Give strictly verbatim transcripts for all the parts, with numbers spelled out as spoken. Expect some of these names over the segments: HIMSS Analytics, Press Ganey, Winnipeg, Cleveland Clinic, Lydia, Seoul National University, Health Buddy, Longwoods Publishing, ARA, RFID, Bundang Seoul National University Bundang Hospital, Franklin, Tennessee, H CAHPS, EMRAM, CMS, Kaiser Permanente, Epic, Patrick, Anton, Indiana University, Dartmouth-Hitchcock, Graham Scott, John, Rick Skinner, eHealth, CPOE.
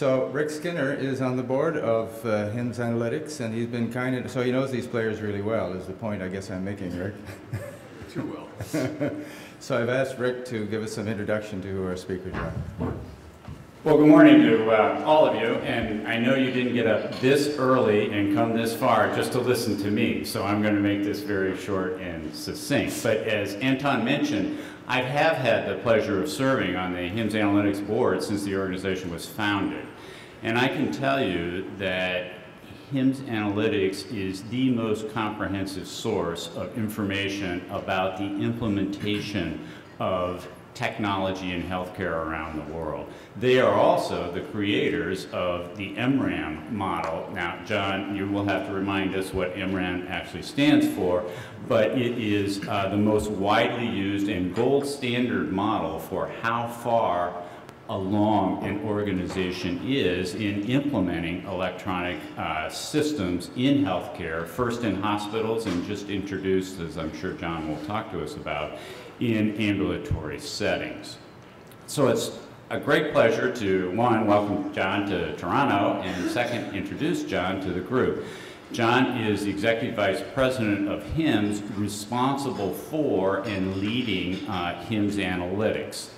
So Rick Skinner is on the board of uh, HIMSS Analytics, and he's been kind of, so he knows these players really well, is the point I guess I'm making, Rick. Too well. So I've asked Rick to give us some introduction to our speaker, John. Well, good morning to uh, all of you, and I know you didn't get up this early and come this far just to listen to me, so I'm going to make this very short and succinct. But as Anton mentioned, I have had the pleasure of serving on the HIMSS Analytics board since the organization was founded, and I can tell you that HIMSS Analytics is the most comprehensive source of information about the implementation of technology and healthcare around the world. They are also the creators of the EMRAM model. Now, John, you will have to remind us what EMRAM actually stands for, but it is uh, the most widely used and gold standard model for how far along an organization is in implementing electronic uh, systems in healthcare, first in hospitals and just introduced, as I'm sure John will talk to us about, in ambulatory settings. So it's a great pleasure to, one, welcome John to Toronto, and second, introduce John to the group. John is the Executive Vice President of HIMSS, responsible for and leading uh, HIMSS Analytics.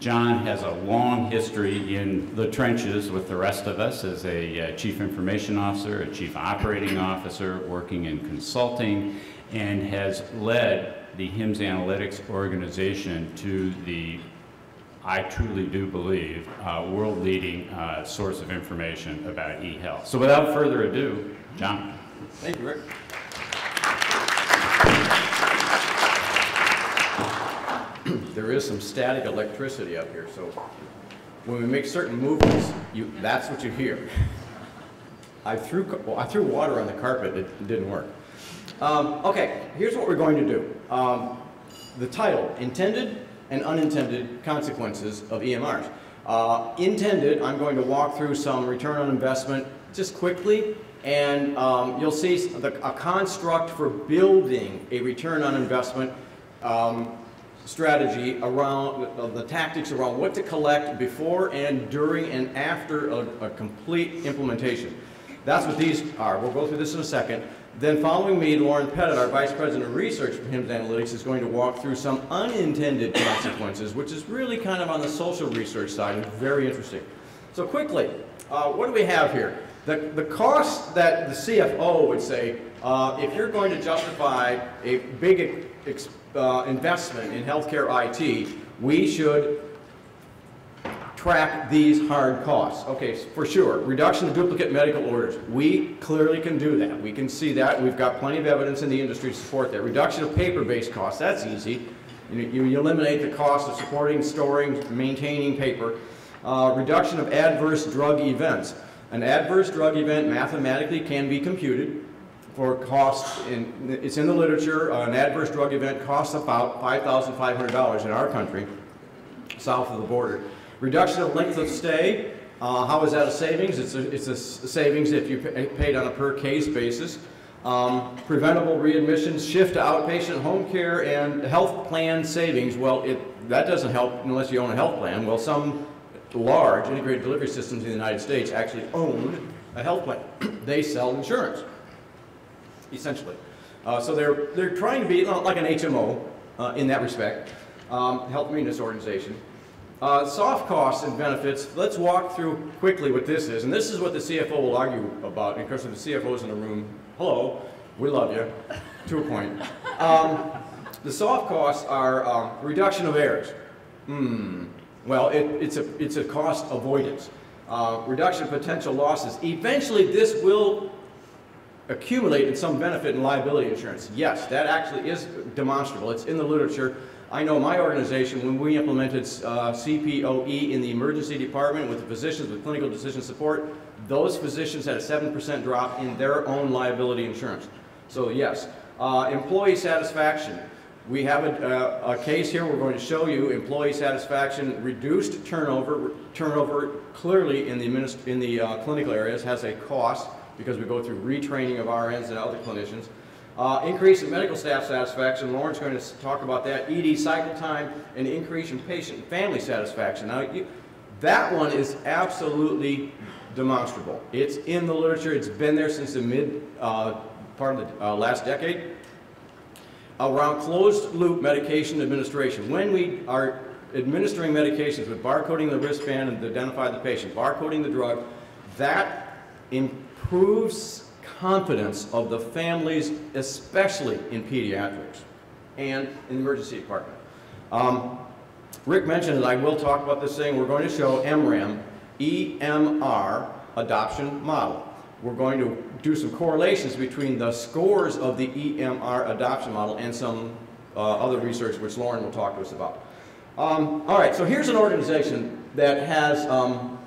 John has a long history in the trenches with the rest of us as a uh, Chief Information Officer, a Chief Operating Officer, working in consulting, and has led the HIMSS Analytics organization to the, I truly do believe, uh, world-leading uh, source of information about e-health. So without further ado, John. Thank you, Rick. There is some static electricity up here, so when we make certain movements, you, that's what you hear. I threw, well, I threw water on the carpet, it didn't work. Um, okay, here's what we're going to do. Um, the title, Intended and Unintended Consequences of E M Rs. Uh, intended, I'm going to walk through some return on investment just quickly, and um, you'll see the, a construct for building a return on investment um, strategy around uh, the tactics around what to collect before and during and after a, a complete implementation. That's what these are. We'll go through this in a second. Then following me, Lorren Pettit, our Vice President of Research for HIMSS Analytics, is going to walk through some unintended consequences, which is really kind of on the social research side and very interesting. So quickly, uh, what do we have here? The, the cost that the C F O would say, uh, if you're going to justify a big ex, uh, investment in healthcare I T, we should track these hard costs. Okay, for sure. Reduction of duplicate medical orders. We clearly can do that. We can see that. We've got plenty of evidence in the industry to support that. Reduction of paper-based costs. That's easy. You, you eliminate the cost of supporting, storing, maintaining paper. Uh, reduction of adverse drug events. An adverse drug event mathematically can be computed for costs. In, it's in the literature. Uh, an adverse drug event costs about five thousand five hundred dollars in our country, south of the border. Reduction of length of stay. Uh, how is that a savings? It's a, it's a savings if you pay, paid on a per case basis. Um, preventable readmissions, shift to outpatient home care, and health plan savings. Well, it, that doesn't help unless you own a health plan. Well, some large integrated delivery systems in the United States actually own a health plan. They sell insurance, essentially. Uh, so they're, they're trying to be like an H M O uh, in that respect, um, health maintenance organization. Uh, soft costs and benefits, let's walk through quickly what this is. And this is what the C F O will argue about, and of course, if the C F O's in the room, hello, we love you, to a point. Um, the soft costs are um, reduction of errors. Hmm. Well, it, it's, a, it's a cost avoidance. Uh, reduction of potential losses. Eventually, this will accumulate in some benefit in liability insurance. Yes, that actually is demonstrable. It's in the literature. I know my organization, when we implemented uh, C P O E in the emergency department with the physicians with clinical decision support, those physicians had a seven percent drop in their own liability insurance. So yes, uh, employee satisfaction. We have a, uh, a case here we're going to show you, employee satisfaction, reduced turnover. Turnover clearly in the, in the uh, clinical areas has a cost because we go through retraining of R Ns and other clinicians. Uh, increase in medical staff satisfaction. Lauren's going to talk about that. E D cycle time and increase in patient and family satisfaction. Now, you, That one is absolutely demonstrable. It's in the literature. It's been there since the mid uh, part of the uh, last decade. Around closed-loop medication administration. When we are administering medications with barcoding the wristband and identify the patient, barcoding the drug, that improves confidence of the families, especially in pediatrics and in the emergency department. Um, Rick mentioned, and I will talk about this thing, we're going to show EMRAM, E M R adoption model. We're going to do some correlations between the scores of the E M R adoption model and some uh, other research which Lorren will talk to us about. Um, all right, so here's an organization that has, um,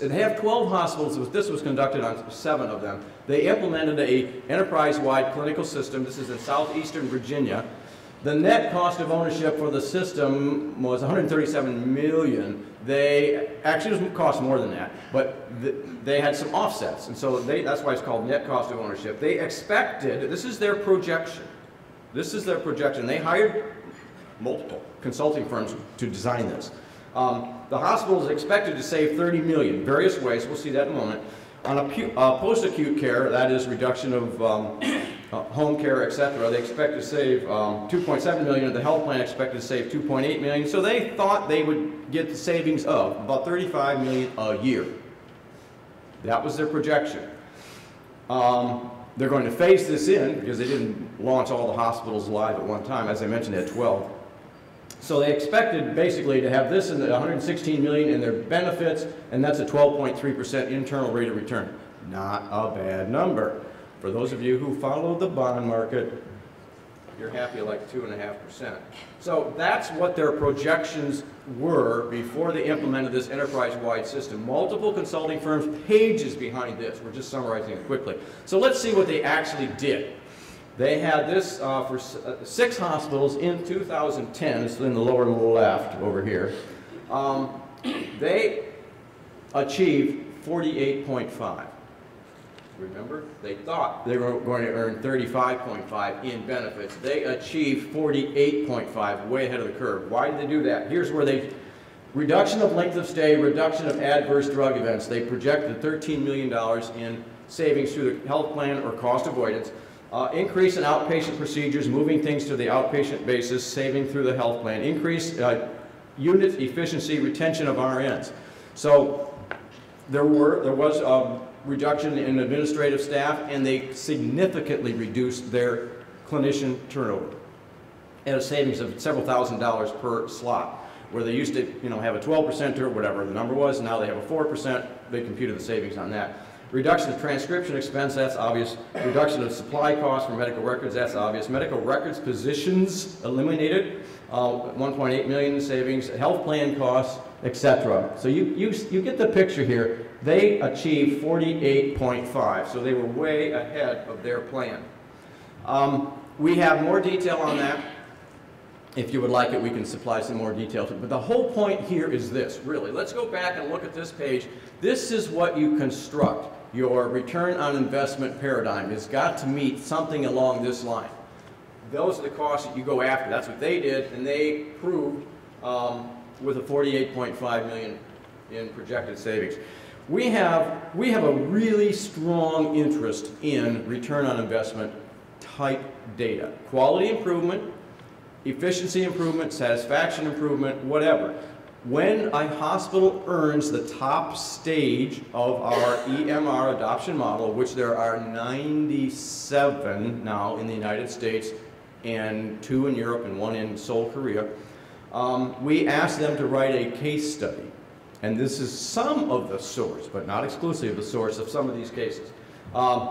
they have twelve hospitals. This was conducted on seven of them. They implemented an enterprise-wide clinical system. This is in southeastern Virginia. The net cost of ownership for the system was one hundred thirty-seven million dollars. They actually, it cost more than that, but th they had some offsets, and so they, that's why it's called net cost of ownership. They expected, this is their projection. This is their projection. They hired multiple consulting firms to design this. Um, the hospital is expected to save thirty million dollars, various ways. We'll see that in a moment. On acute, uh, post-acute care, that is reduction of um, uh, home care, et cetera, they expect to save um, two point seven million dollars. The health plan expected to save two point eight million dollars. So they thought they would get the savings of about thirty-five million dollars a year. That was their projection. Um, they're going to phase this in because they didn't launch all the hospitals live at one time. As I mentioned, at twelve. So they expected basically to have this and the one hundred sixteen million dollars in their benefits, and that's a twelve point three percent internal rate of return. Not a bad number. For those of you who follow the bond market, you're happy like two point five percent. So that's what their projections were before they implemented this enterprise-wide system. Multiple consulting firms, pages behind this. We're just summarizing it quickly. So let's see what they actually did. They had this uh, for six hospitals in two thousand ten. It's in the lower left over here. Um, they achieved forty-eight point five. Remember, they thought they were going to earn thirty-five point five in benefits. They achieved forty-eight point five, way ahead of the curve. Why did they do that? Here's where they, reduction of length of stay, reduction of adverse drug events. They projected thirteen million dollars in savings through the health plan or cost avoidance. Uh, increase in outpatient procedures, moving things to the outpatient basis, saving through the health plan. Increase uh, unit efficiency, retention of R Ns. So there were there was a reduction in administrative staff, and they significantly reduced their clinician turnover at a savings of several thousand dollars per slot, where they used to you know have a twelve percent or whatever the number was. Now they have a four percent. They computed the savings on that. Reduction of transcription expense, that's obvious. Reduction of supply costs for medical records, that's obvious. Medical records positions eliminated, uh, one point eight million dollars in savings, health plan costs, et cetera. So you, you, you get the picture here. They achieved forty-eight point five, so they were way ahead of their plan. Um, we have more detail on that. If you would like it, we can supply some more detail to it. But the whole point here is this, really. Let's go back and look at this page. This is what you construct. Your return on investment paradigm has got to meet something along this line. Those are the costs that you go after. That's what they did, and they proved um, with a forty-eight point five million dollars in projected savings. We have, we have a really strong interest in return on investment type data. Quality improvement, efficiency improvement, satisfaction improvement, whatever. When a hospital earns the top stage of our E M R adoption model, which there are ninety-seven now in the United States and two in Europe and one in Seoul, Korea, um, we ask them to write a case study. And this is some of the source, but not exclusive the source of some of these cases. Um,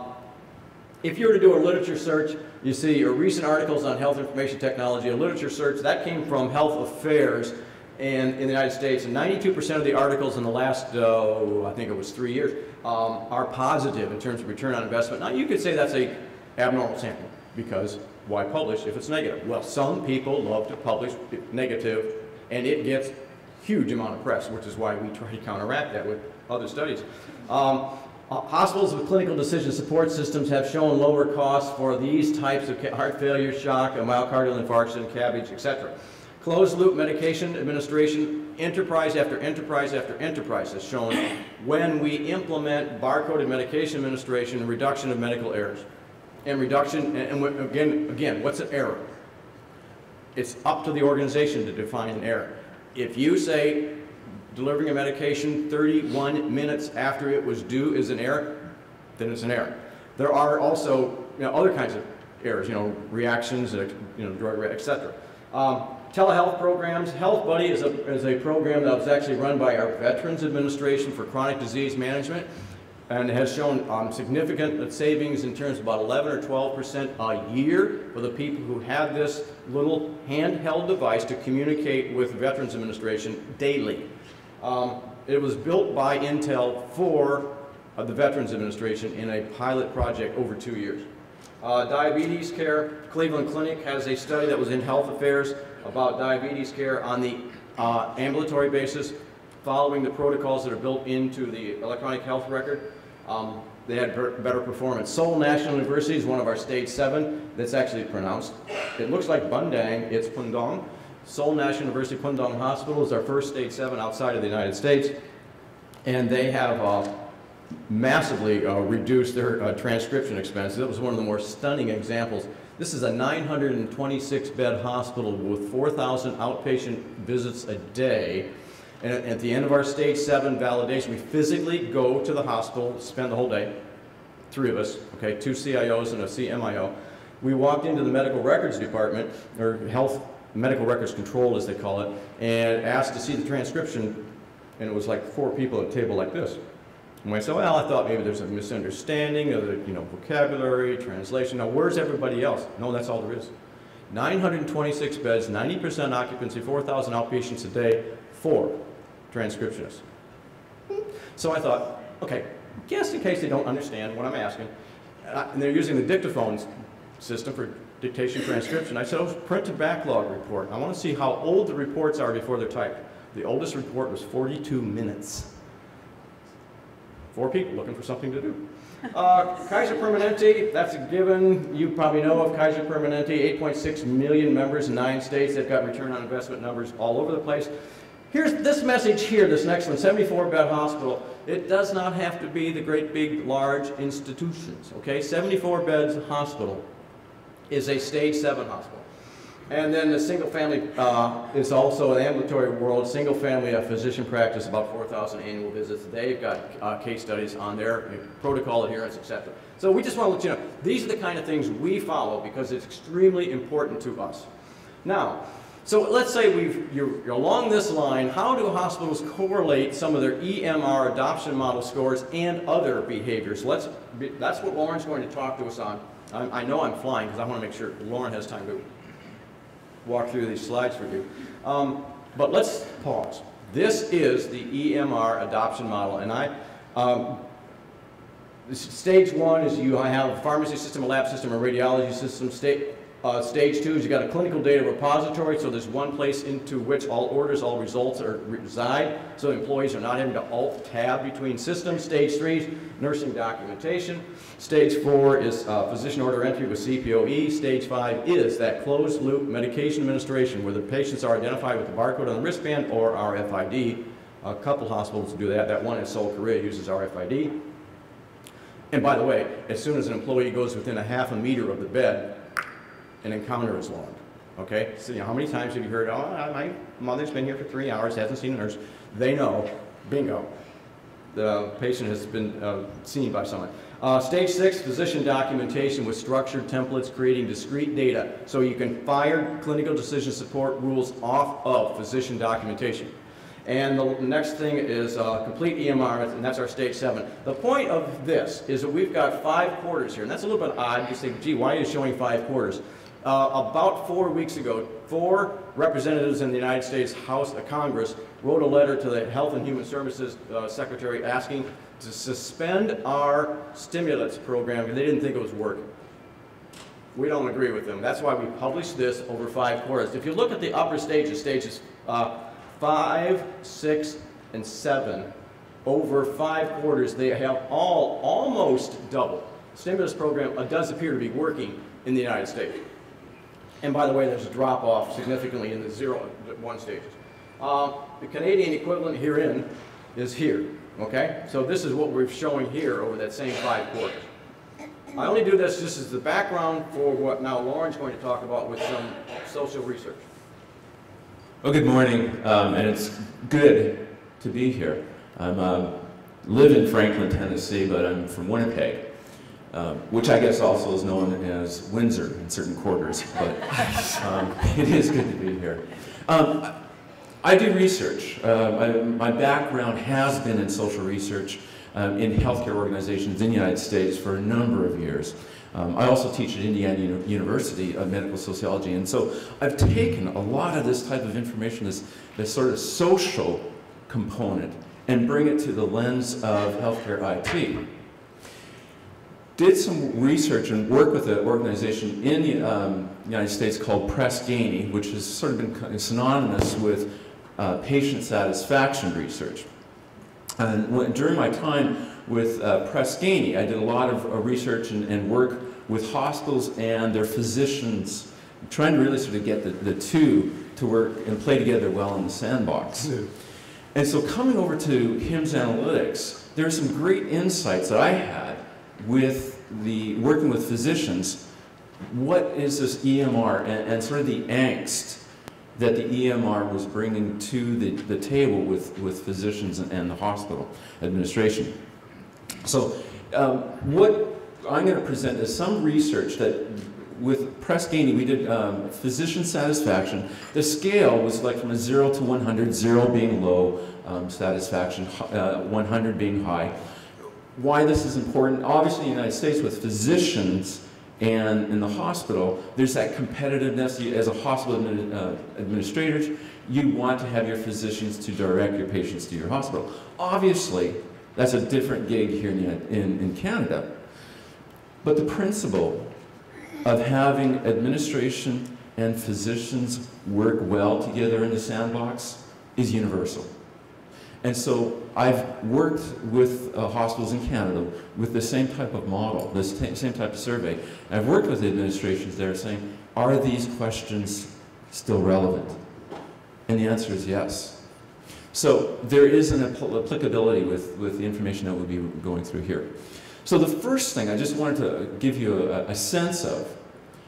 If you were to do a literature search, you see your recent articles on health information technology, a literature search, that came from Health Affairs and, in the United States, and ninety-two percent of the articles in the last, oh, I think it was three years, um, are positive in terms of return on investment. Now, you could say that's an abnormal sample, because why publish if it's negative? Well, some people love to publish negative, and it gets huge amount of press, which is why we try to counteract that with other studies. Um, Uh, hospitals with clinical decision support systems have shown lower costs for these types of heart failure, shock, myocardial infarction, C A B G, et cetera. Closed-loop medication administration enterprise after enterprise after enterprise has shown when we implement barcode and medication administration and reduction of medical errors. And reduction, and, and again, again, what's an error? It's up to the organization to define an error. If you say delivering a medication thirty-one minutes after it was due is an error, then it's an error. There are also you know, other kinds of errors, you know, reactions, you know, drug, et cetera. Um, telehealth programs. Health Buddy is a, is a program that was actually run by our Veterans Administration for Chronic Disease Management, and has shown um, significant savings in terms of about eleven or twelve percent a year for the people who have this little handheld device to communicate with Veterans Administration daily. Um, it was built by Intel for uh, the Veterans Administration in a pilot project over two years. Uh, diabetes care. Cleveland Clinic has a study that was in Health Affairs about diabetes care on the uh, ambulatory basis, following the protocols that are built into the electronic health record. Um, they had better performance. Seoul National University is one of our stage seven that's actually pronounced. It looks like Bundang, it's Bundang. Seoul National University Bundang Hospital is our first stage seven outside of the United States. And they have uh, massively uh, reduced their uh, transcription expenses. It was one of the more stunning examples. This is a nine hundred twenty-six bed hospital with four thousand outpatient visits a day. And at the end of our stage seven validation, we physically go to the hospital, spend the whole day, three of us, okay, two C I Os and a C M I O. We walked into the medical records department, or health medical records control as they call it, and asked to see the transcription, and it was like four people at a table like this. And we said, well, I thought maybe there's a misunderstanding of the, you know, vocabulary, translation. Now, where's everybody else? No, that's all there is. nine hundred twenty-six beds, ninety percent occupancy, four thousand outpatients a day, four transcriptionists. So I thought, okay, just in case they don't understand what I'm asking, and, I, and they're using the dictaphone system for dictation transcription, I said, oh, print a backlog report. I want to see how old the reports are before they're typed. The oldest report was forty-two minutes. Four people looking for something to do. Uh, Kaiser Permanente, that's a given. You probably know of Kaiser Permanente, eight point six million members in nine states. They've got return on investment numbers all over the place. Here's this message here, this next one, seventy-four bed hospital. It does not have to be the great, big, large institutions, okay? seventy-four beds hospital is a stage seven hospital. And then the single family uh, is also an ambulatory world, single family a physician practice, about four thousand annual visits. They've got uh, case studies on their protocol adherence, et cetera. So we just want to let you know, these are the kind of things we follow because it's extremely important to us. Now, so let's say we've, you're, you're along this line, how do hospitals correlate some of their E M R adoption model scores and other behaviors? Let's be, that's what Lorren's going to talk to us on. I, I know I'm flying because I want to make sure Lorren has time to walk through these slides for you. Um, but let's pause. This is the E M R adoption model, and I, um, stage one is you have a pharmacy system, a lab system, a radiology system. Sta uh, stage two is you got a clinical data repository, so there's one place into which all orders, all results are reside, so employees are not having to alt-tab between systems. Stage three is nursing documentation. Stage four is uh, physician order entry with C P O E. Stage five is that closed loop medication administration where the patients are identified with the barcode on the wristband or R F I D. A couple hospitals do that. That one in Seoul, Korea uses R F I D. And by the way, as soon as an employee goes within a half a meter of the bed, an encounter is logged. Okay? So you know, how many times have you heard, oh, my mother's been here for three hours, hasn't seen a nurse. They know, bingo, the patient has been uh, seen by someone. Uh, stage six, physician documentation with structured templates creating discrete data. So you can fire clinical decision support rules off of physician documentation. And the next thing is uh, complete E M R, and that's our stage seven. The point of this is that we've got five quarters here, and that's a little bit odd. You say, gee, why are you showing five quarters? Uh, about four weeks ago, four representatives in the United States House of Congress wrote a letter to the Health and Human Services uh, Secretary asking to suspend our stimulus program because they didn't think it was working. We don't agree with them. That's why we published this over five quarters. If you look at the upper stages, stages uh, five, six, and seven, over five quarters, they have all almost doubled. The stimulus program uh, does appear to be working in the United States. And by the way, there's a drop-off significantly in the zero one stages. Uh, the Canadian equivalent herein is here, okay? So this is what we're showing here over that same five quarters. I only do this just as the background for what now Lorren's going to talk about with some social research. Well, good morning, um, and it's good to be here. I uh, live in Franklin, Tennessee, but I'm from Winnipeg, uh, which I guess also is known as Windsor in certain quarters, but um, it is good to be here. Um, I do research. Uh, I, my background has been in social research um, in healthcare organizations in the United States for a number of years. Um, I also teach at Indiana University of Medical Sociology, and so I've taken a lot of this type of information, this, this sort of social component, and bring it to the lens of healthcare I T. Did some research and work with an organization in the um, United States called Press Ganey, which has sort of been synonymous with uh, patient satisfaction research. And when, during my time with uh, Press Ganey, I did a lot of uh, research and, and work with hospitals and their physicians, trying to really sort of get the, the two to work and play together well in the sandbox. Yeah. And so coming over to HIMSS Analytics, there are some great insights that I had with the working with physicians. What is this E M R and, and sort of the angst that the E M R was bringing to the, the table with, with physicians and, and the hospital administration? So um, what I'm going to present is some research that with Press Ganey, we did um, physician satisfaction. The scale was like from a zero to one hundred, zero being low um, satisfaction, uh, one hundred being high. Why this is important, obviously in the United States with physicians and in the hospital, there's that competitiveness. You, as a hospital admin, uh, administrator, you want to have your physicians to direct your patients to your hospital. Obviously, that's a different gig here in, in, in Canada. But the principle of having administration and physicians work well together in the sandbox is universal. And so I've worked with uh, hospitals in Canada with the same type of model, the same type of survey. And I've worked with the administrations there saying, are these questions still relevant? And the answer is yes. So there is an applicability with, with the information that we'll be going through here. So the first thing I just wanted to give you a, a sense of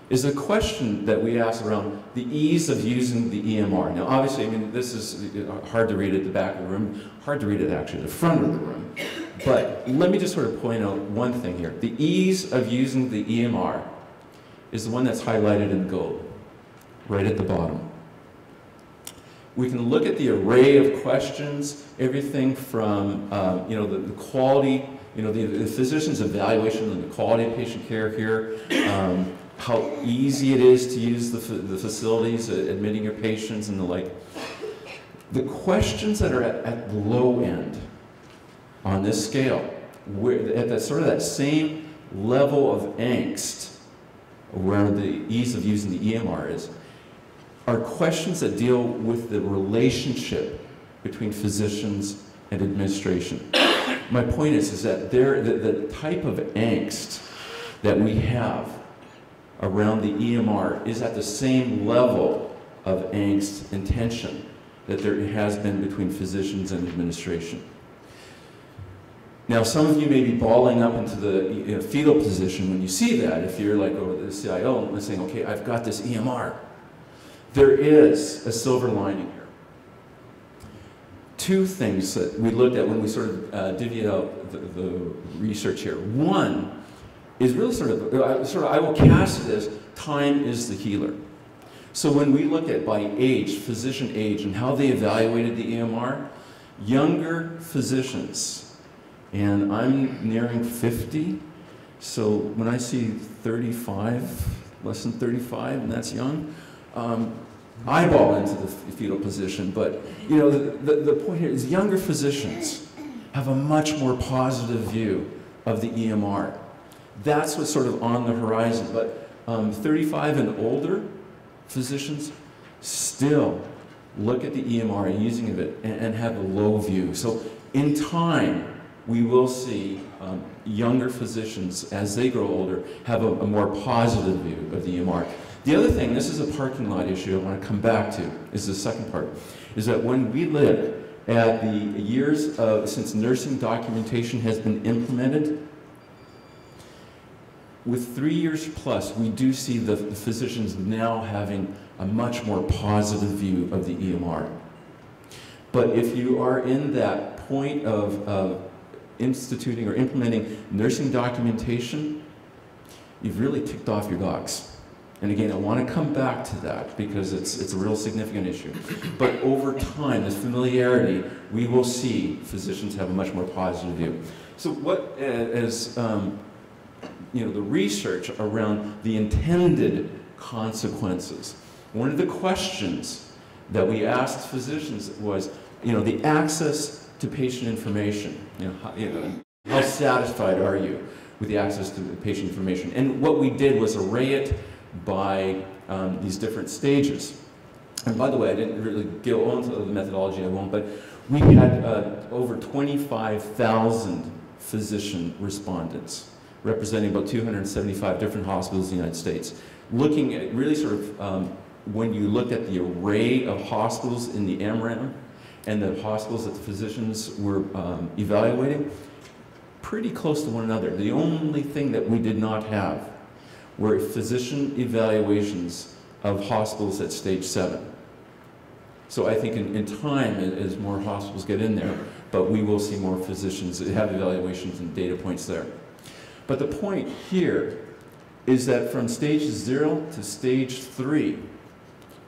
is the question that we asked around the ease of using the E M R. Now obviously, I mean, this is hard to read at the back of the room, hard to read it actually at the front of the room, but let me just sort of point out one thing here. The ease of using the E M R is the one that's highlighted in gold, right at the bottom. We can look at the array of questions, everything from um, you know, the, the quality, you know, the, the physician's evaluation and the quality of patient care here, um, how easy it is to use the, the facilities, uh, admitting your patients and the like. The questions that are at, at the low end on this scale, where, at that sort of that same level of angst where the ease of using the E M R is, are questions that deal with the relationship between physicians and administration. My point is, is that there, the, the type of angst that we have around the E M R is at the same level of angst and tension that there has been between physicians and administration. Now, some of you may be balling up into the you know, fetal position when you see that, if you're like over the C I O and saying, okay, I've got this E M R. There is a silver lining here. Two things that we looked at when we sort of uh, divvied out the, the research here. One is really sort of, uh, sort of, I will cast it as time is the healer. So when we look at by age, physician age, and how they evaluated the E M R, younger physicians, and I'm nearing fifty, so when I see thirty-five, less than thirty-five, and that's young, um, eyeball into the fetal position, but you know, the, the, the point here is younger physicians have a much more positive view of the E M R. That's what's sort of on the horizon, but um, thirty-five and older physicians still look at the E M R and using of it and, and have a low view. So in time, we will see um, younger physicians, as they grow older, have a, a more positive view of the E M R. The other thing, this is a parking lot issue I want to come back to, is the second part, is that when we look at the years of, since nursing documentation has been implemented, with three years plus, we do see the, the physicians now having a much more positive view of the E M R. But if you are in that point of uh, instituting or implementing nursing documentation, you've really ticked off your docs. And again, I want to come back to that because it's, it's a real significant issue. But over time, this familiarity, we will see physicians have a much more positive view. So what is, um, you know, the research around the intended consequences? One of the questions that we asked physicians was, you know, the access to patient information. You know, how, you know, how satisfied are you with the access to patient information? And what we did was array it by um, these different stages. And by the way, I didn't really go into the methodology, I won't, but we had uh, over twenty-five thousand physician respondents representing about two hundred seventy-five different hospitals in the United States. Looking at really sort of, um, when you looked at the array of hospitals in the EMRAM and the hospitals that the physicians were um, evaluating, pretty close to one another. The only thing that we did not have were physician evaluations of hospitals at stage seven. So I think in, in time, as more hospitals get in there, but we will see more physicians that have evaluations and data points there. But the point here is that from stage zero to stage three,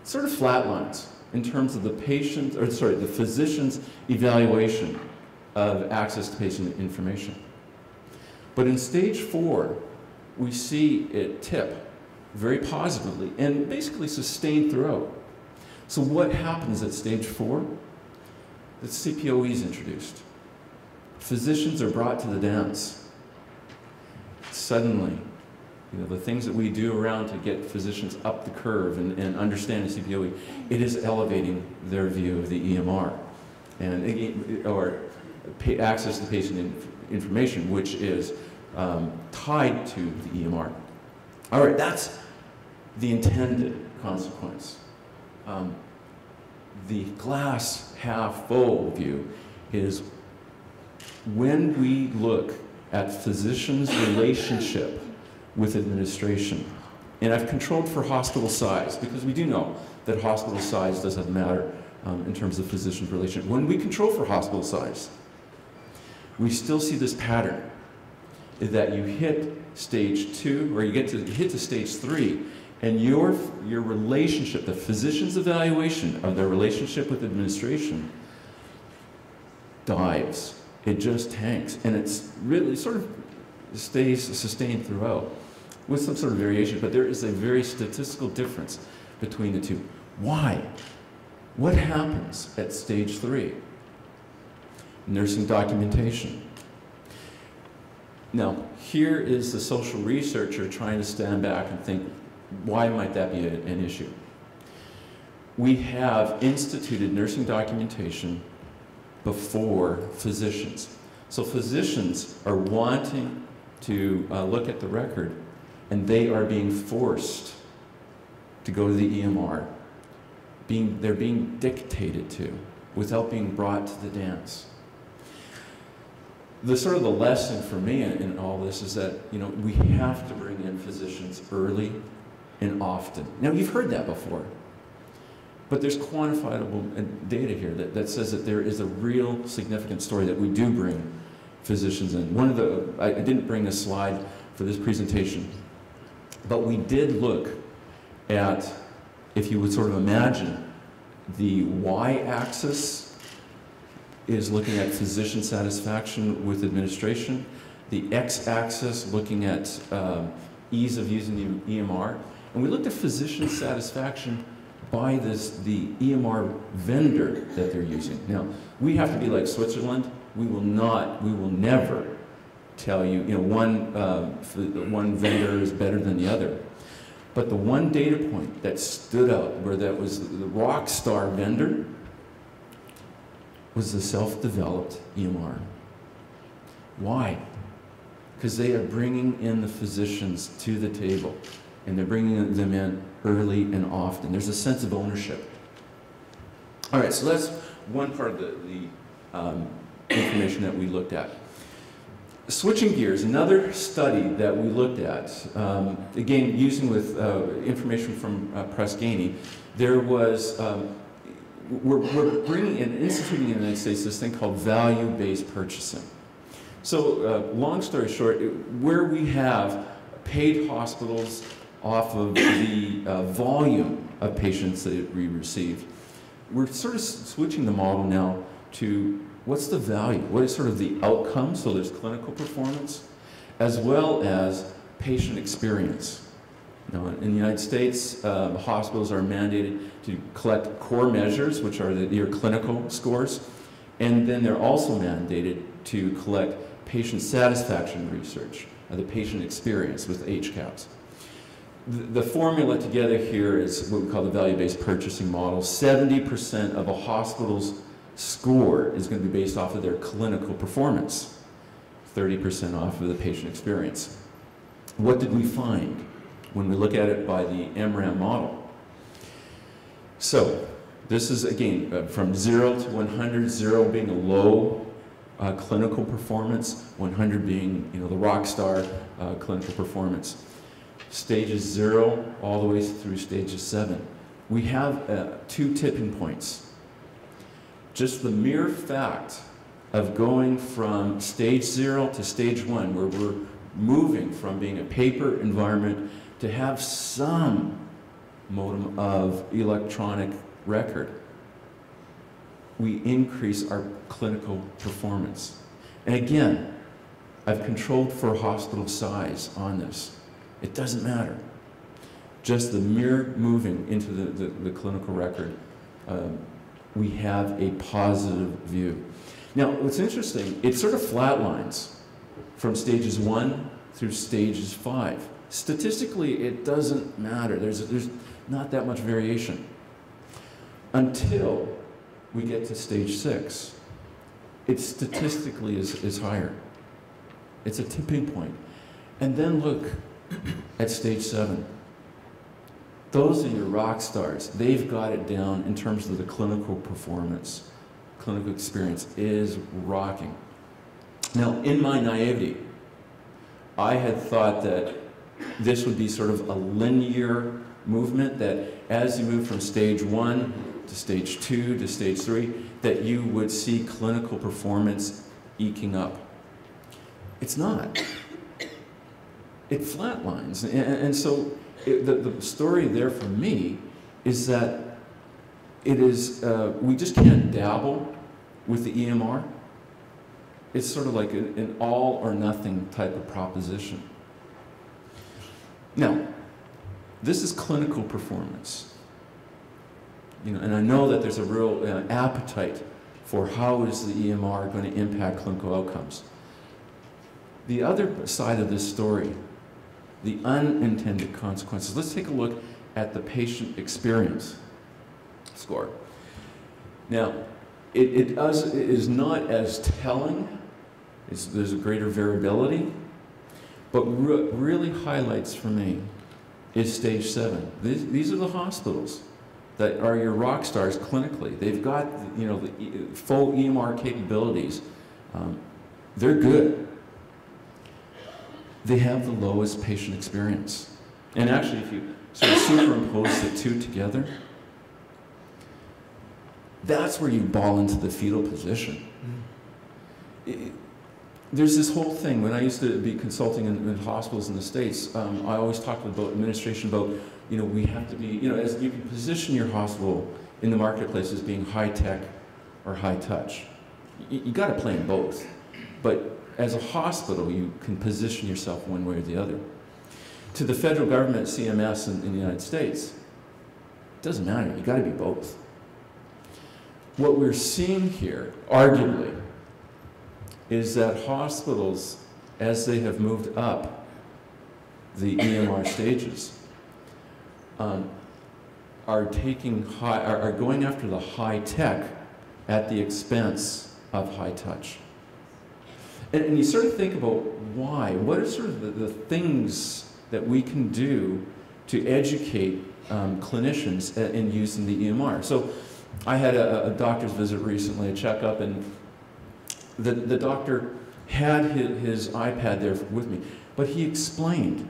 sort of flatlines in terms of the patient, or sorry, the physician's evaluation of access to patient information. But in stage four, we see it tip very positively and basically sustained throughout. So what happens at stage four? The C P O E is introduced. Physicians are brought to the dance. Suddenly, you know, the things that we do around to get physicians up the curve and, and understand the C P O E, it is elevating their view of the E M R, and, or access to patient inf information, which is Um, tied to the E M R. All right, that's the intended consequence. Um, the glass half full view is when we look at physicians' relationship with administration. And I've controlled for hospital size because we do know that hospital size doesn't matter um, in terms of physicians' relationship. When we control for hospital size, we still see this pattern. Is that you hit stage two, or you get to hit to stage three, and your, your relationship, the physician's evaluation of their relationship with administration dives. It just tanks, and it's really sort of stays sustained throughout with some sort of variation, but there is a very statistical difference between the two. Why? What happens at stage three? Nursing documentation. Now, here is the social researcher trying to stand back and think, why might that be a, an issue? We have instituted nursing documentation before physicians. So physicians are wanting to uh, look at the record, and they are being forced to go to the E M R. Being, they're being dictated to without being brought to the dance. The sort of the lesson for me in, in all this is that, you know, we have to bring in physicians early and often. Now, you've heard that before, but there's quantifiable data here that, that says that there is a real significant story that we do bring physicians in. One of the, I didn't bring this slide for this presentation, but we did look at, if you would sort of imagine, the y-axis is looking at physician satisfaction with administration, the x-axis looking at um, ease of using the E M R, and we looked at physician satisfaction by this, the E M R vendor that they're using. Now, we have to be like Switzerland. We will not, we will never tell you, you know, one, uh, one vendor is better than the other. But the one data point that stood out, where that was the rock star vendor, was the self-developed E M R. Why? Because they are bringing in the physicians to the table, and they're bringing them in early and often. There's a sense of ownership. All right, so that's one part of the, the um, information that we looked at. Switching gears, another study that we looked at, um, again, using with uh, information from uh, Press Ganey, there was, um, we're, we're bringing and instituting in the United States this thing called value-based purchasing. So uh, long story short, it, where we have paid hospitals off of the uh, volume of patients that we received, we're sort of switching the model now to what's the value? What is sort of the outcome? So there's clinical performance as well as patient experience. Now, in the United States, uh, hospitals are mandated to collect core measures, which are the, your clinical scores, and then they're also mandated to collect patient satisfaction research, uh, the patient experience with H CAHPS. The formula together here is what we call the value-based purchasing model. seventy percent of a hospital's score is going to be based off of their clinical performance, thirty percent off of the patient experience. What did we find when we look at it by the EMRAM model? So this is, again, from zero to one hundred, zero being a low uh, clinical performance, one hundred being, you know, the rock star uh, clinical performance. Stages zero all the way through stages seven. We have uh, two tipping points. Just the mere fact of going from stage zero to stage one, where we're moving from being a paper environment to have some modem of electronic record, we increase our clinical performance. And again, I've controlled for hospital size on this. It doesn't matter. Just the mere moving into the, the, the clinical record, um, we have a positive view. Now, what's interesting, it sort of flatlines from stages one through stages five. Statistically, it doesn't matter. There's, there's not that much variation until we get to stage six. It statistically is, is higher. It's a tipping point. And then look at stage seven. Those are your rock stars. They've got it down in terms of the clinical performance. Clinical experience is rocking. Now, in my naivety, I had thought that this would be sort of a linear movement, that as you move from stage one to stage two to stage three, that you would see clinical performance eking up. It's not. It flatlines. And, and so it, the, the story there for me is that it is, uh, we just can't dabble with the E M R. It's sort of like an, an all or nothing type of proposition. Now, this is clinical performance. You know, and I know that there's a real uh, appetite for how is the E M R going to impact clinical outcomes. The other side of this story, the unintended consequences. Let's take a look at the patient experience score. Now, it, it, does, it is not as telling. It's, there's a greater variability. But what really highlights for me is stage seven. These, these are the hospitals that are your rock stars clinically. They've got, you know, the full E M R capabilities. Um, they're good. They have the lowest patient experience. And actually, if you sort of superimpose the two together, that's where you ball into the fetal position. Mm. It, there's this whole thing. When I used to be consulting in, in hospitals in the States, um, I always talked about administration about, you know, we have to be, you know, as you can position your hospital in the marketplace as being high-tech or high-touch. You, you got to play in both. But as a hospital, you can position yourself one way or the other. To the federal government, C M S in, in the United States, it doesn't matter. You've got to be both. What we're seeing here, arguably, is that hospitals, as they have moved up the E M R stages, um, are, taking high, are, are going after the high tech at the expense of high touch. And, and you sort of think about why. What are sort of the, the things that we can do to educate um, clinicians in using the E M R? So I had a, a doctor's visit recently, a checkup, and the, the doctor had his, his iPad there with me, but he explained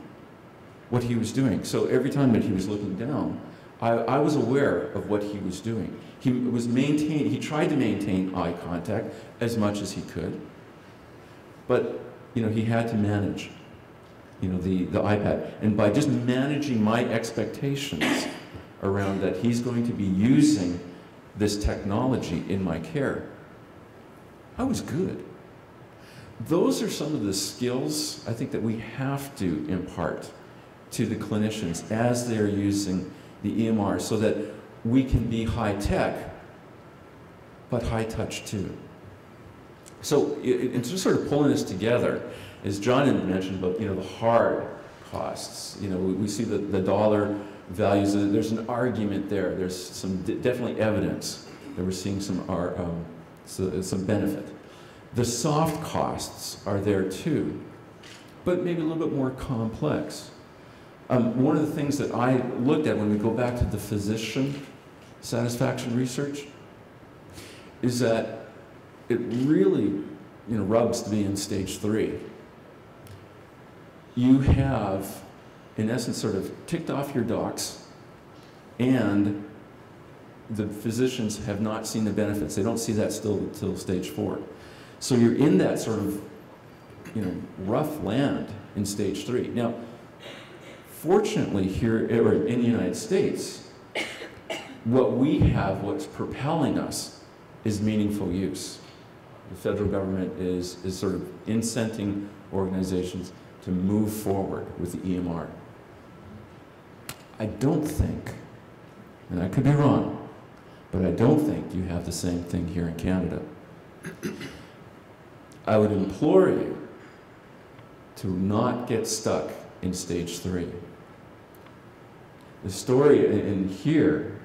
what he was doing. So every time that he was looking down, I, I was aware of what he was doing. He was maintain, he tried to maintain eye contact as much as he could, but you know, he had to manage you know, the, the iPad. And by just managing my expectations around that he's going to be using this technology in my care, I was good. Those are some of the skills I think that we have to impart to the clinicians as they're using the E M R, so that we can be high-tech, but high-touch too. So it, it's just sort of pulling this together, as John had mentioned, but you know, the hard costs. You know, we, we see the, the dollar values. There's an argument there. There's some definitely evidence that we're seeing some, our, um, so, some benefit. The soft costs are there too, but maybe a little bit more complex. Um, one of the things that I looked at when we go back to the physician satisfaction research is that it really, you know, rubs to me in stage three. You have, in essence, sort of ticked off your docs, and the physicians have not seen the benefits. They don't see that still till stage four. So you're in that sort of, you know, rough land in stage three. Now, fortunately, here in the United States, what we have, what's propelling us, is meaningful use. The federal government is, is sort of incenting organizations to move forward with the E M R. I don't think, and I could be wrong, but I don't think you have the same thing here in Canada. I would implore you to not get stuck in stage three. The story in here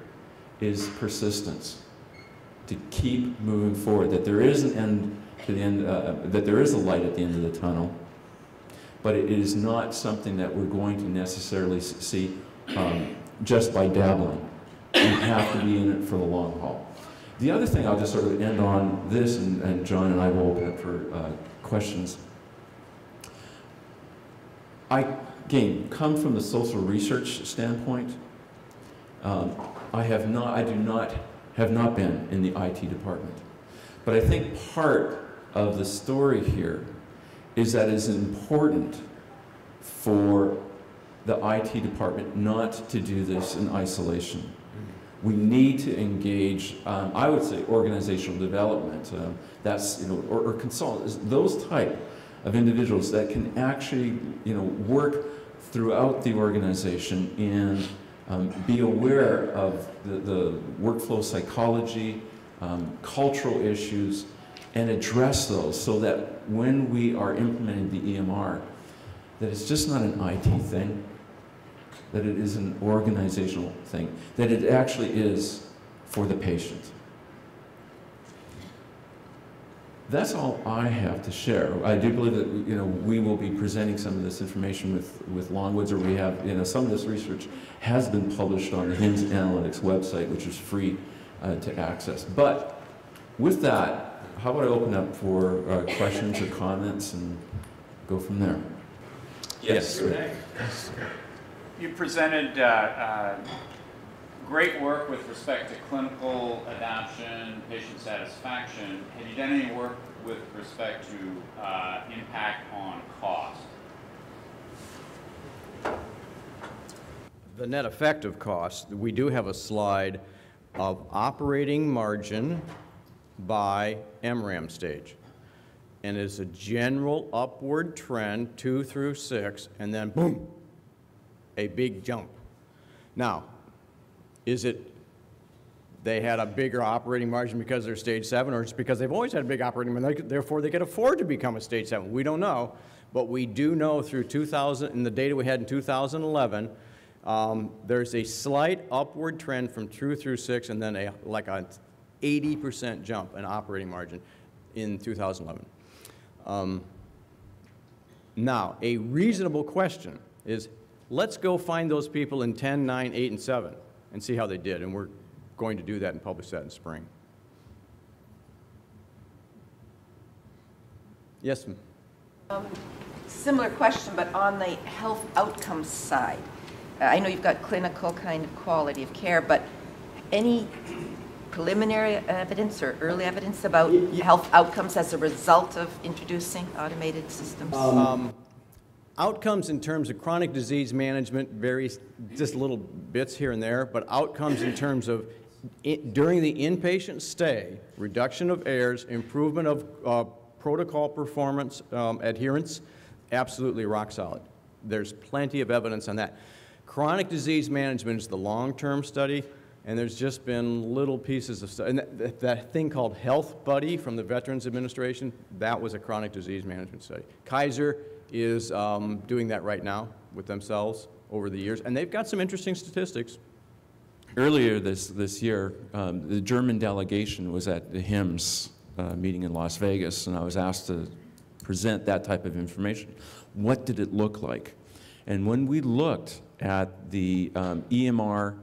is persistence, to keep moving forward, that there is an end to the end, uh, that there is a light at the end of the tunnel, but it is not something that we're going to necessarily see um, just by dabbling. You have to be in it for the long haul. The other thing I'll just sort of end on this, and, and John and I will open up for uh, questions. I, again, come from the social research standpoint. Um, I have not, I do not, have not been in the I T department. But I think part of the story here is that it's important for the I T department not to do this in isolation. We need to engage, um, I would say, organizational development. Um, that's, you know, or, or consult, those type of individuals that can actually, you know, work throughout the organization and um, be aware of the, the workflow psychology, um, cultural issues, and address those, so that when we are implementing the E M R, that it's just not an I T thing, that it is an organizational thing, that it actually is for the patient. That's all I have to share. I do believe that, you know, we will be presenting some of this information with, with Longwoods, or we have, you know, some of this research has been published on the HIMSS Analytics website, which is free uh, to access. But with that, how about I open up for uh, questions or comments and go from there? Yes, yes. You presented uh, uh, great work with respect to clinical adoption, patient satisfaction. Have you done any work with respect to uh, impact on cost? The net effect of cost. We do have a slide of operating margin by M RAM stage. And it's a general upward trend, two through six, and then boom, a big jump. Now, is it they had a bigger operating margin because they're stage seven, or it's because they've always had a big operating margin, therefore they could afford to become a stage seven? We don't know, but we do know through two thousand, in the data we had in two thousand eleven, um, there's a slight upward trend from two through six, and then a like a eighty percent jump in operating margin in two thousand eleven. Um, now, a reasonable question is, let's go find those people in ten, nine, eight, and seven and see how they did, and we're going to do that and publish that in spring. Yes, ma'am. Um, similar question, but on the health outcomes side. Uh, I know you've got clinical kind of quality of care, but any preliminary evidence or early evidence about yeah. health outcomes as a result of introducing automated systems? Um, um, outcomes in terms of chronic disease management varies just little bits here and there, but outcomes in terms of it, during the inpatient stay, reduction of errors, improvement of uh, protocol performance, um, adherence, absolutely rock solid. There's plenty of evidence on that. Chronic disease management is the long-term study. And there's just been little pieces of stuff. And that, that thing called Health Buddy from the Veterans Administration, that was a chronic disease management study. Kaiser is um, doing that right now with themselves over the years. And they've got some interesting statistics. Earlier this, this year, um, the German delegation was at the HIMSS uh, meeting in Las Vegas, and I was asked to present that type of information. What did it look like? And when we looked at the um, E M R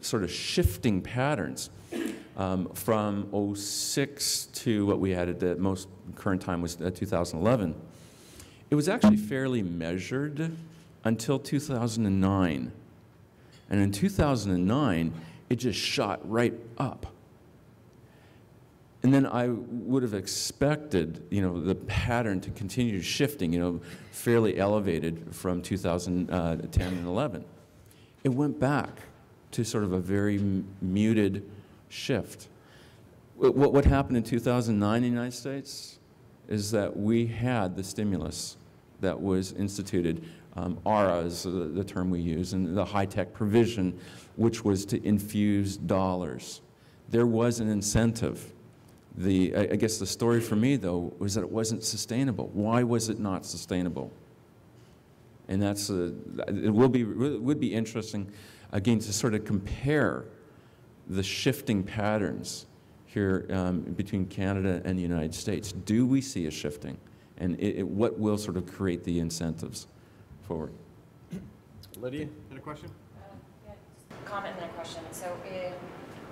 sort of shifting patterns um, from oh six to what we had at the most current time was two thousand eleven. It was actually fairly measured until two thousand nine. And in two thousand nine, it just shot right up. And then I would have expected, you know, the pattern to continue shifting, you know, fairly elevated from two thousand ten and eleven. It went back to sort of a very muted shift. What, what happened in two thousand nine in the United States is that we had the stimulus that was instituted. Um, A R A is the, the term we use, and the high-tech provision, which was to infuse dollars. There was an incentive. The, I, I guess the story for me, though, was that it wasn't sustainable. Why was it not sustainable? And that's a, it will be, it would be interesting, again, to sort of compare the shifting patterns here um, between Canada and the United States. Do we see a shifting? And it, it, what will sort of create the incentives forward? Lydia, had a question? Uh, yeah, just a comment and a question. So if,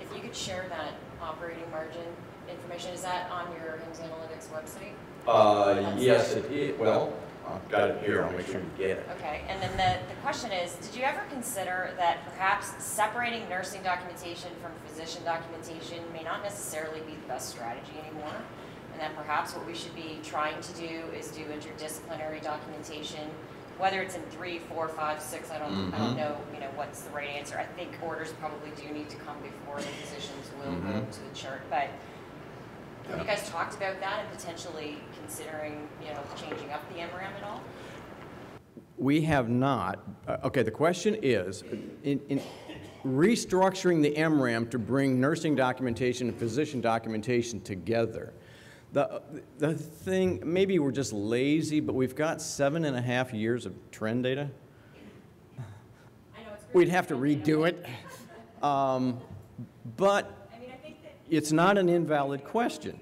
if you could share that operating margin information, is that on your HIMSS Analytics website? Uh, yes, it is. Well, I've got it here. I'll make sure you get it. Okay. And then the, the question is, did you ever consider that perhaps separating nursing documentation from physician documentation may not necessarily be the best strategy anymore, and that perhaps what we should be trying to do is do interdisciplinary documentation, whether it's in three, four, five, six, I don't, mm-hmm. I don't know, you know, what's the right answer. I think orders probably do need to come before the physicians will mm-hmm. go to the chart, but have you guys talked about that and potentially considering, you know, changing up the E M RAM at all? We have not. Uh, okay, the question is, in, in restructuring the E M RAM to bring nursing documentation and physician documentation together. The, the thing, maybe we're just lazy, but we've got seven and a half years of trend data. I know, it's we'd have to redo it. um, but it's not an invalid question.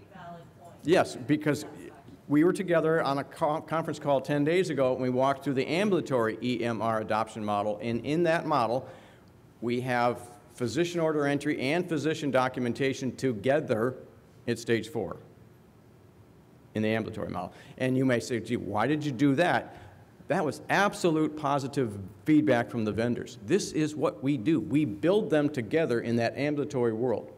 Yes, because we were together on a co conference call ten days ago and we walked through the ambulatory E M R adoption model, and in that model we have physician order entry and physician documentation together at stage four in the ambulatory model. And you may say, gee, why did you do that? That was absolute positive feedback from the vendors. This is what we do. We build them together in that ambulatory world.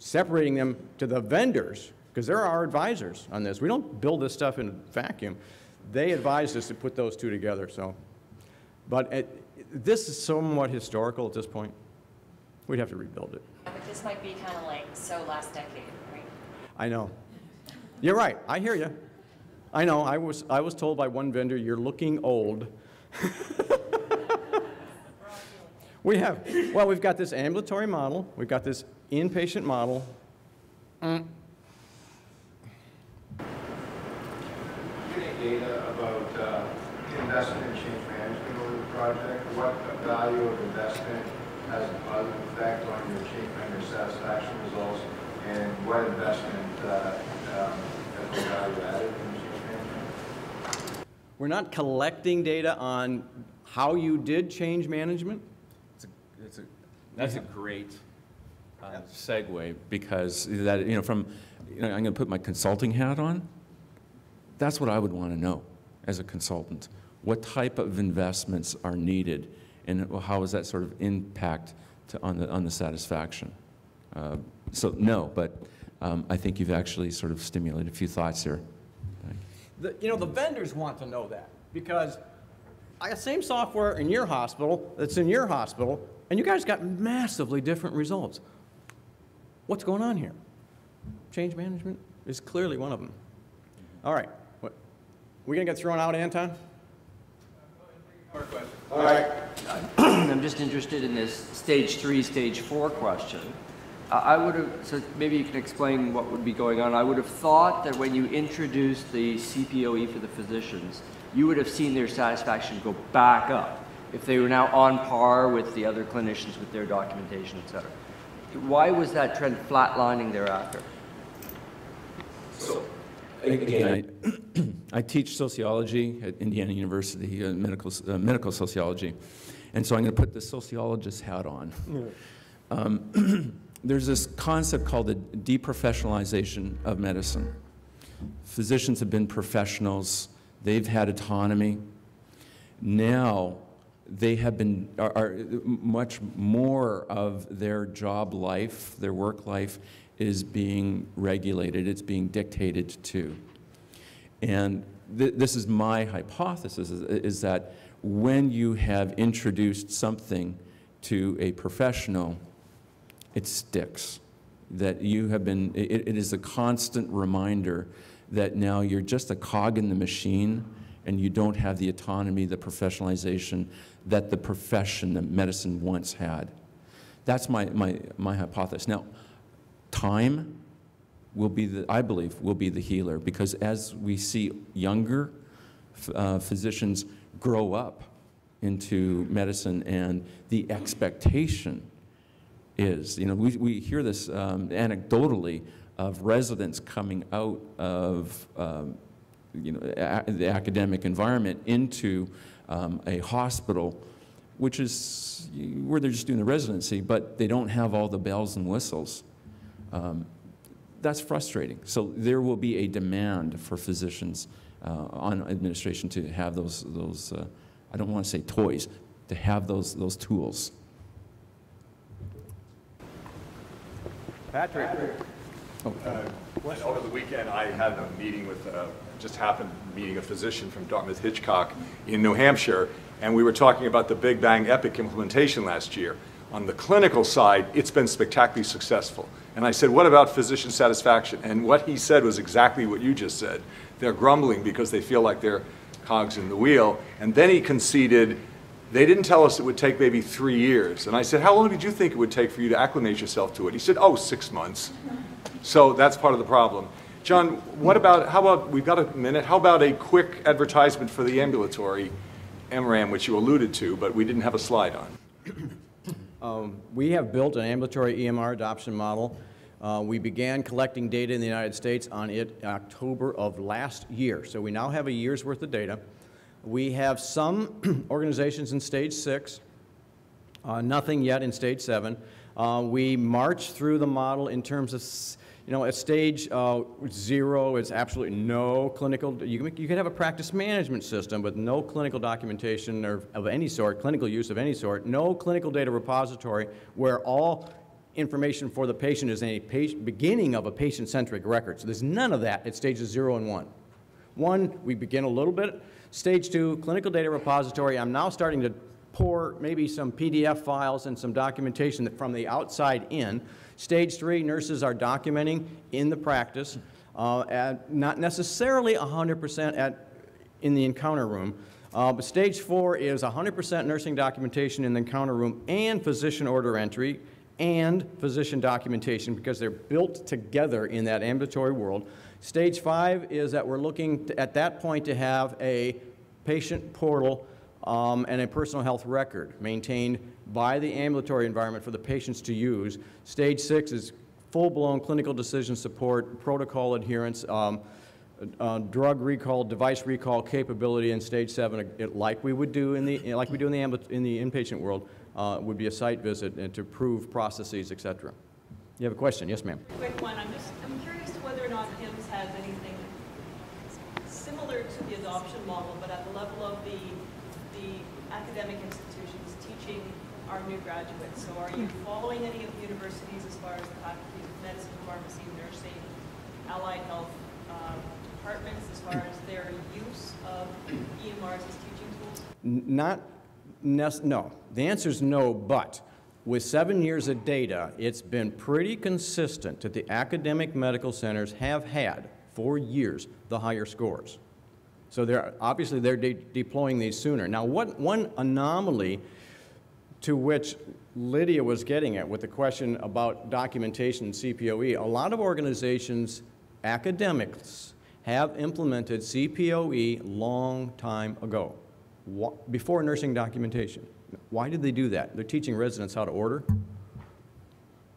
Separating them to the vendors, because they're our advisors on this. We don't build this stuff in a vacuum. They advised us to put those two together. So, but it, this is somewhat historical at this point. We'd have to rebuild it. Yeah, but this might be kind of like so last decade, right? I know. You're right. I hear you. I know. I was I was told by one vendor, "You're looking old." We have. Well, we've got this ambulatory model. We've got this inpatient model. Mm. Getting data about uh, investment in change management over the project, what the value of investment has a positive effect on your change manager satisfaction results, and what investment uh, um, has a value added in change management? We're not collecting data on how you did change management. It's a, it's a, that's yeah. a great uh, segue because that, you know, from, you know, I'm going to put my consulting hat on. That's what I would want to know as a consultant. What type of investments are needed, and how is that sort of impact to, on the on the satisfaction? Uh, so no, but um, I think you've actually sort of stimulated a few thoughts here. The, you know, the vendors want to know that, because I got same software in your hospital that's in your hospital, and you guys got massively different results. What's going on here? Change management is clearly one of them. All right, what, we gonna get thrown out, Anton? More questions. All right. I'm just interested in this stage three, stage four question. Uh, I would have, so maybe you can explain what would be going on. I would have thought that when you introduced the C P O E for the physicians, you would have seen their satisfaction go back up if they were now on par with the other clinicians with their documentation, et cetera. Why was that trend flatlining thereafter? So, again, I, I teach sociology at Indiana University, uh, medical, uh, medical sociology, and so I'm going to put the sociologist hat on. Yeah. Um, there's this concept called the deprofessionalization of medicine. Physicians have been professionals. They've had autonomy. Now they have been, are, are much more of their job life, their work life is being regulated. It's being dictated to. And th this is my hypothesis, is, is that when you have introduced something to a professional, it sticks, that you have been, it, it is a constant reminder that now you're just a cog in the machine and you don't have the autonomy, the professionalization that the profession, the medicine once had. That's my, my, my hypothesis. Now, time will be the, I believe, will be the healer, because as we see younger uh, physicians grow up into medicine, and the expectation is, you know, we, we hear this um, anecdotally of residents coming out of, um, you know, a the academic environment into um, a hospital, which is where they're just doing the residency, but they don't have all the bells and whistles. Um, that's frustrating. So there will be a demand for physicians uh, on administration to have those, those uh, I don't want to say toys, to have those, those tools. Patrick. Patrick. Oh. Uh, over the weekend, I had a meeting with, uh, just happened meeting a physician from Dartmouth-Hitchcock in New Hampshire, and we were talking about the Big Bang Epic implementation last year. On the clinical side, it's been spectacularly successful. And I said, what about physician satisfaction? And what he said was exactly what you just said. They're grumbling because they feel like they're cogs in the wheel. And then he conceded, they didn't tell us it would take maybe three years. And I said, how long did you think it would take for you to acclimate yourself to it? He said, oh, six months. So that's part of the problem. John, what about, how about, we've got a minute, how about a quick advertisement for the ambulatory EMRAM, which you alluded to, but we didn't have a slide on. Um, we have built an ambulatory E M R adoption model. Uh, we began collecting data in the United States on it in October of last year. So we now have a year's worth of data. We have some organizations in stage six, uh, nothing yet in stage seven. Uh, we march through the model in terms of, you know, at stage uh, zero, it's absolutely no clinical, you can, you can have a practice management system with no clinical documentation or of any sort, clinical use of any sort, no clinical data repository where all information for the patient is in a patient, beginning of a patient-centric record. So there's none of that at stages zero and one. One, we begin a little bit. Stage two, clinical data repository. I'm now starting to pour maybe some P D F files and some documentation that from the outside in. Stage three, nurses are documenting in the practice, uh, at not necessarily one hundred percent at in the encounter room. Uh, but stage four is one hundred percent nursing documentation in the encounter room and physician order entry and physician documentation, because they're built together in that ambulatory world. Stage five is that we're looking to, at that point, to have a patient portal um, and a personal health record maintained by the ambulatory environment for the patients to use. Stage six is full-blown clinical decision support, protocol adherence, um, uh, drug recall, device recall capability, and stage seven, it, like we would do in the like we do in the, in the inpatient world, uh, would be a site visit and to prove processes, et cetera. You have a question? Yes, ma'am. Quick one. I'm just I'm curious whether or not HIMSS has anything similar to the adoption model, but at the level of the the academic institutions teaching our new graduates. So are you following any of the universities as far as the faculty of medicine, pharmacy, nursing, allied health um, departments as far as their use of E M Rs as teaching tools? Not no. The answer is no, but with seven years of data, it's been pretty consistent that the academic medical centers have had, for years, the higher scores. So they're, obviously they're de deploying these sooner. Now, what, one anomaly to which Lydia was getting at with the question about documentation and C P O E, a lot of organizations, academics, have implemented C P O E long time ago, before nursing documentation. Why did they do that? They're teaching residents how to order.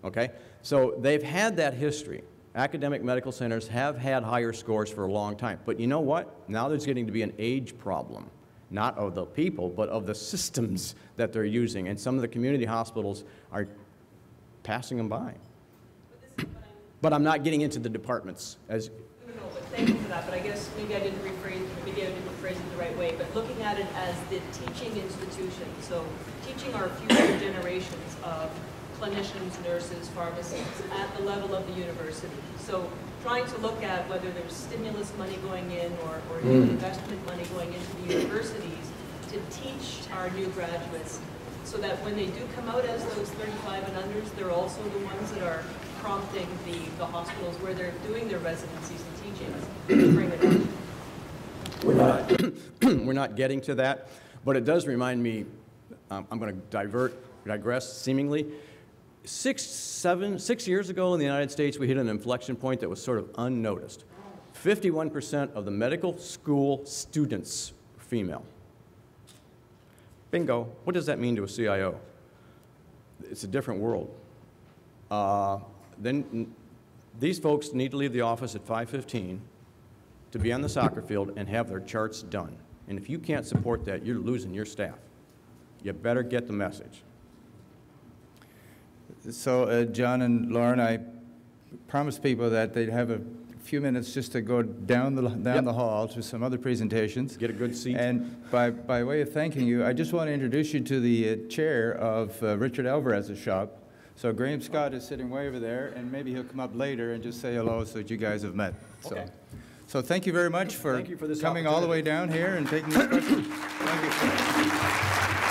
Okay? So they've had that history. Academic medical centers have had higher scores for a long time. But you know what? Now there's getting to be an age problem, not of the people, but of the systems that they're using. And some of the community hospitals are passing them by. But, this is what I'm, but I'm not getting into the departments. As no, no, but thank you for that. But I guess maybe I didn't rephrase, maybe I didn't phrase it the right way. But looking at it as the teaching institution, so teaching our future generations of clinicians, nurses, pharmacists at the level of the university. So trying to look at whether there's stimulus money going in or, or mm. investment money going into the universities to teach our new graduates so that when they do come out as those thirty-five and unders, they're also the ones that are prompting the, the hospitals where they're doing their residencies and teachings to bring it up. We're not, we're not getting to that, but it does remind me, um, I'm going to divert, digress seemingly. Six, seven, six years ago in the United States, we hit an inflection point that was sort of unnoticed. fifty-one percent of the medical school students were female. Bingo. What does that mean to a C I O? It's a different world. Uh, then these folks need to leave the office at five fifteen to be on the soccer field and have their charts done. And if you can't support that, you're losing your staff. You better get the message. So uh, John and Lorren, I promised people that they'd have a few minutes just to go down the down yep. the hall to some other presentations. Get a good seat. And by by way of thanking you, I just want to introduce you to the uh, chair of uh, Richard Alvarez's shop. So Graham Scott is sitting way over there, and maybe he'll come up later and just say hello so that you guys have met. So, okay. so thank you very much for, thank you for this coming all the way down here and taking the questions. Thank you.